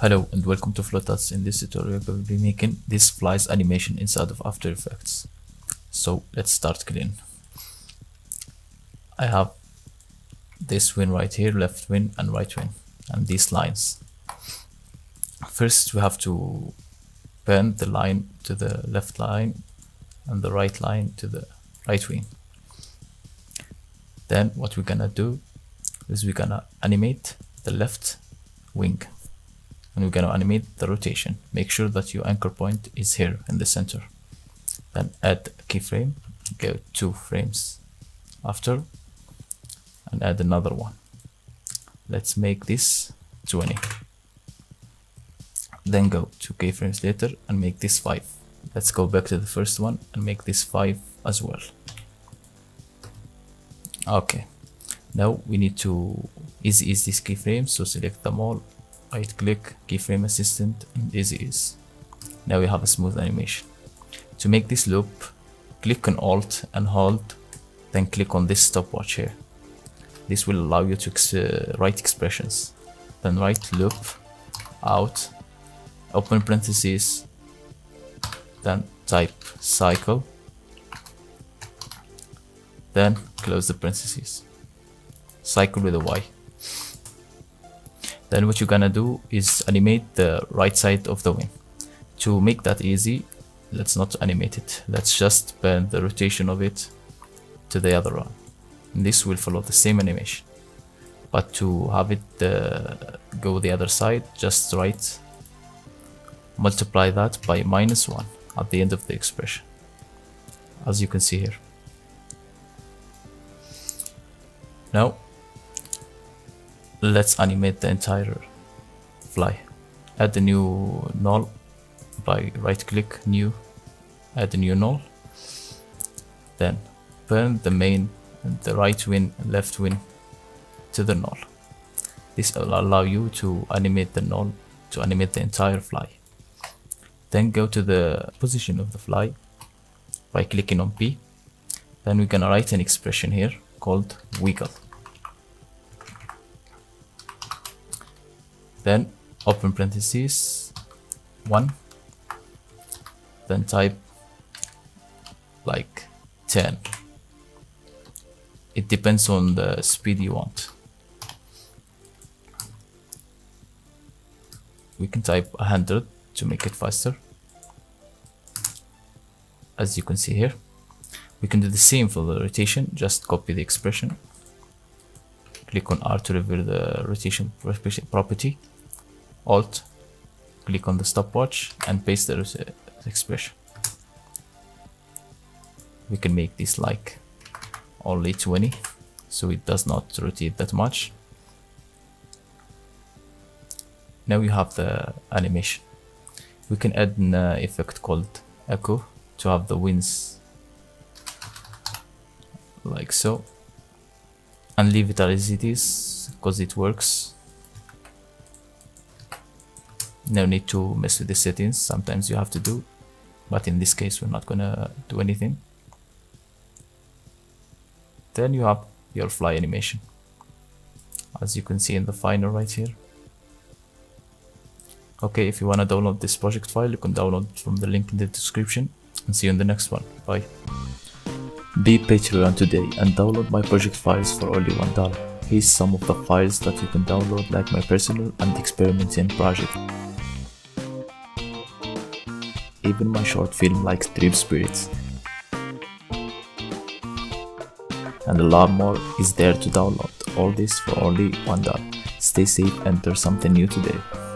Hello and welcome to Flowtuts. In this tutorial we will be making this flies animation inside of After Effects. So let's start clean. I have this wing right here, left wing and right wing, and these lines. First we have to bend the line to the left line and the right line to the right wing. Then what we're gonna do is we're gonna animate the left wing. And we're going to animate the rotation. Make sure that your anchor point is here in the center. Then add a keyframe, go 2 frames after, and add another one. Let's make this 20. Then go 2 keyframes later and make this 5. Let's go back to the first one and make this 5 as well. Okay, now we need to ease this keyframe, so select them all. Right click, keyframe assistant, and easy ease. Now we have a smooth animation. To make this loop, click on Alt and hold, then click on this stopwatch here. This will allow you to write expressions. Then write loop, out, open parentheses, then type cycle, then close the parentheses, cycle with a Y. Then what you're gonna do is animate the right side of the wing. To make that easy, let's not animate it. Let's just bend the rotation of it to the other one. And this will follow the same animation. But to have it go the other side, just write, multiply that by -1 at the end of the expression, as you can see here. Now, let's animate the entire fly. Add a new null by right click, new, add a new null. Then bend the main and the right wing and left wing to the null. This will allow you to animate the null to animate the entire fly. Then go to the position of the fly by clicking on P. Then we're gonna write an expression here called wiggle. Then open parentheses 1, then type like 10. It depends on the speed you want. We can type 100 to make it faster. As you can see here, we can do the same for the rotation. Just copy the expression, click on R to reveal the rotation property, Alt, click on the stopwatch and paste the expression. We can make this like only 20 so it does not rotate that much. Now we have the animation. We can add an effect called echo to have the winds like so. And leave it as it is because it works. No need to mess with the settings. Sometimes you have to do, but in this case we're not gonna do anything. Then you have your fly animation, as you can see in the final right here. Okay, if you want to download this project file, you can download from the link in the description, and see you in the next one. Bye. Be Patreon today and download my project files for only $1. Here's some of the files that you can download, like my personal and experimenting project. Even my short film like Stream Spirits. And a lot more is there to download. All this for only $1. Stay safe and do something new today.